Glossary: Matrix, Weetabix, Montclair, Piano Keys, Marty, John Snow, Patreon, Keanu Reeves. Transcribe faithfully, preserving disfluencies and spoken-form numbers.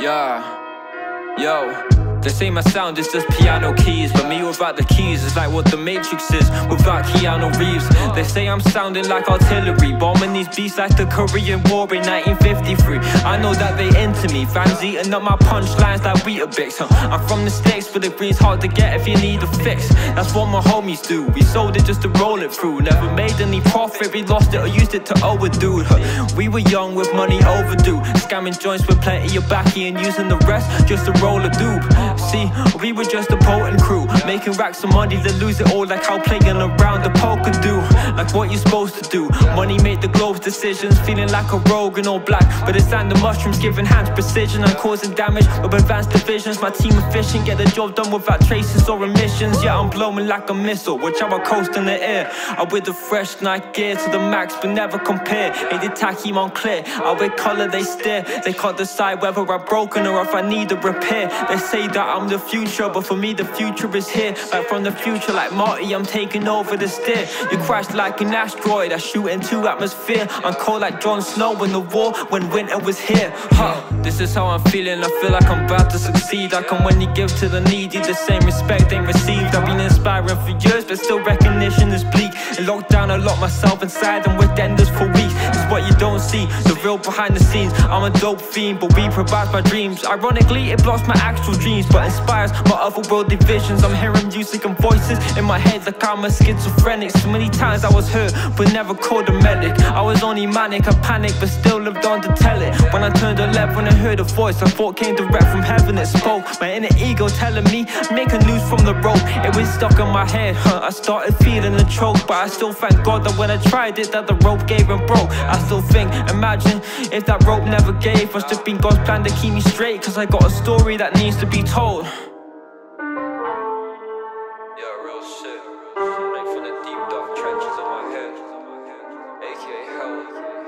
Yeah, yo. This ain't my sound, it's just piano keys. But me without the keys is like what the Matrix is without Keanu Reeves. They say I'm sounding like artillery, bombing these beasts like the Korean War in nineteen fifty-three. I know that they into me, fans eating up my punchlines like Weetabix. huh? I'm from the States, but the green's hard to get if you need a fix. That's what my homies do, we sold it just to roll it through. Never made any profit, we lost it or used it to overdo. huh? We were young with money overdue, scamming joints with plenty of backy and using the rest just to roll a dupe. See, we were just a potent crew, making racks of money then lose it all, like how playing around the poker do. Like what you're supposed to do, money made the globe's decisions, feeling like a rogue and all black. But it's like the mushrooms giving hands precision and causing damage with advanced divisions. My team efficient, get the job done without traces or emissions. Yeah, I'm blowing like a missile, watch out I coast in the air. I wear the fresh night gear to the max but never compare. Ain't it tacky, Montclair, I wear colour, they stare. They can't decide whether I'm broken or if I need a repair. They say that I'm the future, but for me the future is here. Like from the future, like Marty, I'm taking over the steer. You crash like an asteroid, I shoot into atmosphere. I'm cold like John Snow in the war when winter was here. Huh, this is how I'm feeling, I feel like I'm about to succeed. I can when you give to the needy, the same respect ain't received. I've been inspiring for years, but still recognition is bleak. In lockdown, I locked myself inside and with enders for weeks. It's what you don't see, the real behind the scenes. I'm a dope fiend, but we provide my dreams. Ironically, it blocks my actual dreams, but inspires my otherworldly visions. I'm hearing music and voices in my head like I'm a schizophrenic. So many times I was hurt, but never called a medic. I was only manic, I panicked, but still lived on to tell it. When I turned eleven and heard a voice I thought came direct from heaven, it spoke. My inner ego telling me, make a noose from the rope. It was stuck in my head, huh? I started feeling the choke, but I still thank God that when I tried it, that the rope gave and broke. I still think, imagine if that rope never gave. Must have been God's plan to keep me straight, cause I got a story that needs to be told. Yeah, real shit. Like from the deep dark trenches of my head, A K A hell.